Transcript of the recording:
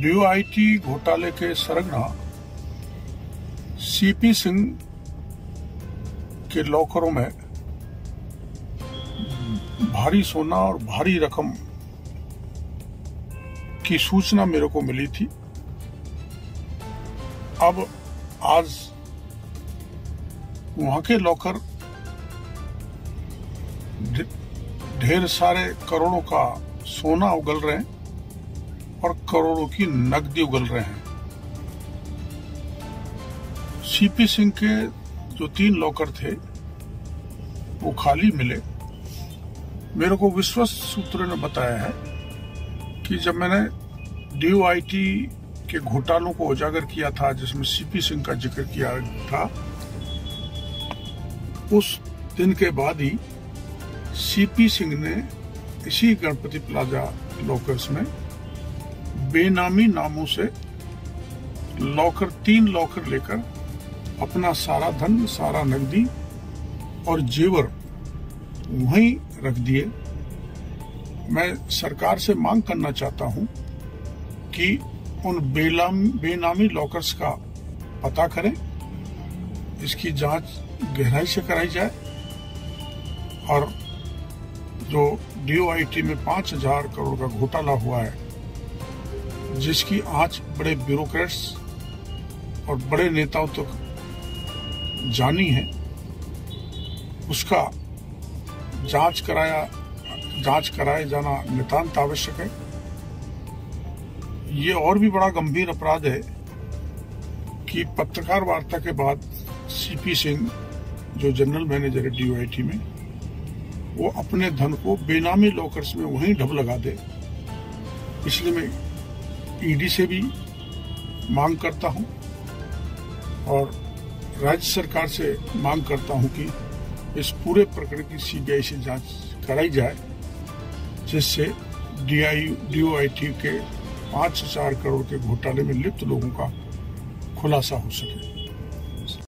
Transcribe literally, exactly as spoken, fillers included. DoIT घोटाले के सरगना सीपी सिंह के लॉकरों में भारी सोना और भारी रकम की सूचना मेरे को मिली थी। अब आज वहां के लॉकर ढेर सारे करोड़ों का सोना उगल रहे हैं और करोड़ों की नकदी उगल रहे हैं। सीपी सिंह के जो तीन लॉकर थे वो खाली मिले। मेरे को विश्वस्त सूत्रों ने बताया है कि जब मैंने डीओआईटी के घोटालों को उजागर किया था, जिसमें सीपी सिंह का जिक्र किया था, उस दिन के बाद ही सीपी सिंह ने इसी गणपति प्लाजा लॉकर्स में बेनामी नामों से लॉकर तीन लॉकर लेकर अपना सारा धन, सारा नकदी और जेवर वहीं रख दिए। मैं सरकार से मांग करना चाहता हूं कि उन बेनामी लॉकर्स का पता करें, इसकी जांच गहराई से कराई जाए और जो डीओआईटी में पांच हजार करोड़ का घोटाला हुआ है, जिसकी आंच बड़े ब्यूरोक्रेट्स और बड़े नेताओं तक तो जानी है, उसका जांच कराया जांच कराए जाना नितांत आवश्यक है। ये और भी बड़ा गंभीर अपराध है कि पत्रकार वार्ता के बाद सीपी सिंह, जो जनरल मैनेजर है डीओआईटी में, वो अपने धन को बेनामी लॉकर्स में वहीं ढब लगा दे। इसलिए मैं ईडी से भी मांग करता हूं और राज्य सरकार से मांग करता हूं कि इस पूरे प्रकरण की सी बी आई से जांच कराई जाए, जिससे डीओआईटी के पाँच हजार करोड़ के घोटाले में लिप्त लोगों का खुलासा हो सके।